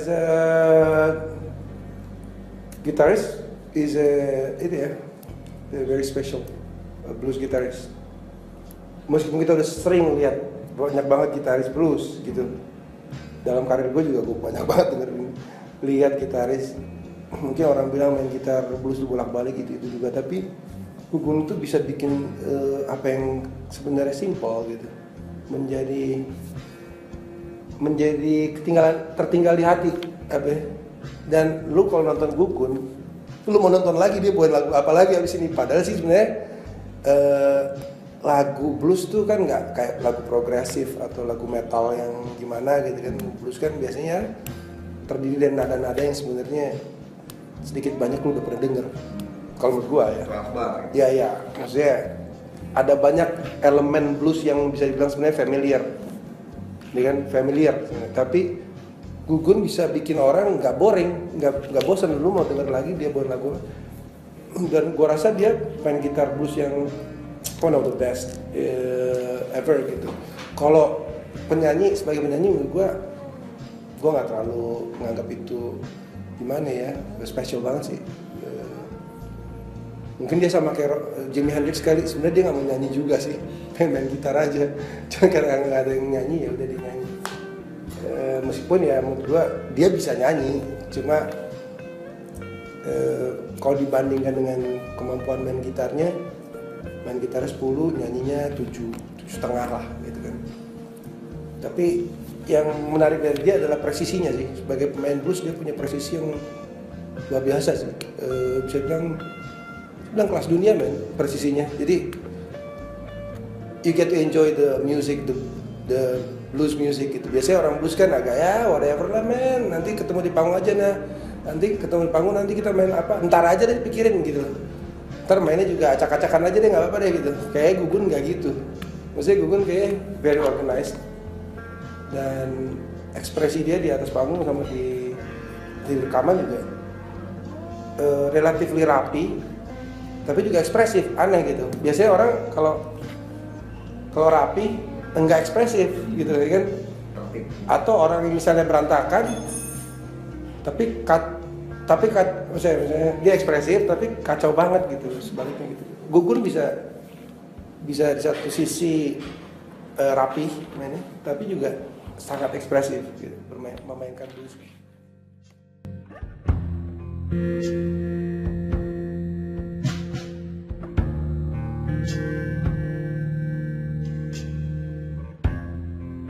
as a guitarist is a very special blues guitarist. Meskipun kita udah sering lihat banyak banget gitaris blues gitu, dalam karir gue juga gue banyak banget dengerin, lihat gitaris. Mungkin orang bilang main gitar blues itu bolak-balik gitu itu juga, tapi Gugun itu bisa bikin apa yang sebenarnya simpel gitu menjadi tertinggal di hati apa. Dan lu kalau nonton Gugun, lu mau nonton lagi dia buat lagu apa lagi abis ini, padahal sih sebenarnya lagu blues tuh kan nggak kayak lagu progresif atau lagu metal yang gimana gitu kan. Blues kan biasanya terdiri dari nada-nada yang sebenarnya sedikit banyak lu udah pernah denger. Kalau menurut gua ya. Rambar. Iya ya, maksudnya ada banyak elemen blues yang bisa dibilang sebenarnya familiar, ya kan, familiar. Tapi Gugun bisa bikin orang nggak boring, nggak bosan. Lu mau denger lagi dia buat lagu. Dan gua rasa dia main gitar blues yang one of the best ever gitu. Kalau penyanyi, sebagai penyanyi menurut gua nggak terlalu menganggap itu gimana ya, spesial banget sih. Mungkin dia sama kayak Jimi Hendrix sekali, sebenarnya dia nggak mau nyanyi juga sih, main gitar aja. Cuma karena nggak ada yang nyanyi ya udah dia nyanyi. Meskipun ya menurut gua dia bisa nyanyi, cuma kalau dibandingkan dengan kemampuan main gitarnya, main gitarnya 10, nyanyinya 7,5 lah gitu kan. Tapi yang menarik dari dia adalah presisinya sih. Sebagai pemain blues dia punya presisi yang luar biasa sih. Bisa bilang kelas dunia men presisinya. Jadi you get to enjoy the music, the blues music gitu. Biasanya orang blues kan agak ya whatever lah men, nanti ketemu di panggung aja nah. Nanti ketemu di panggung nanti kita main apa, ntar aja deh pikirin gitu. Ntar mainnya juga acak-acakan aja deh, nggak apa-apa deh gitu. Kayaknya Gugun nggak gitu. Maksudnya Gugun kayaknya very organized. Dan ekspresi dia di atas panggung sama di rekaman juga relatively rapi, tapi juga ekspresif, aneh gitu. Biasanya orang kalau rapi enggak ekspresif gitu kan? Atau orang yang misalnya berantakan, tapi misalnya dia ekspresif tapi kacau banget gitu sebaliknya gitu. Gugun bisa di satu sisi rapi mainnya, tapi juga sangat ekspresif gitu, memainkan blues.